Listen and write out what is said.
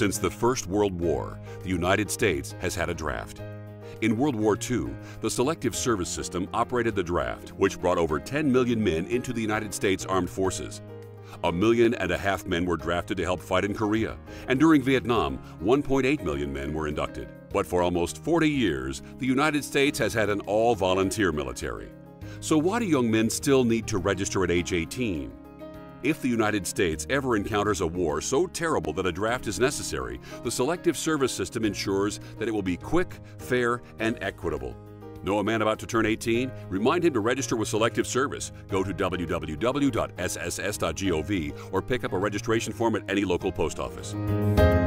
Since the First World War, the United States has had a draft. In World War II, the Selective Service System operated the draft, which brought over 10 million men into the United States Armed Forces. 1.5 million men were drafted to help fight in Korea, and during Vietnam, 1.8 million men were inducted. But for almost 40 years, the United States has had an all-volunteer military. So why do young men still need to register at age 18? If the United States ever encounters a war so terrible that a draft is necessary, the Selective Service System ensures that it will be quick, fair, and equitable. Know a man about to turn 18? Remind him to register with Selective Service. Go to www.sss.gov or pick up a registration form at any local post office.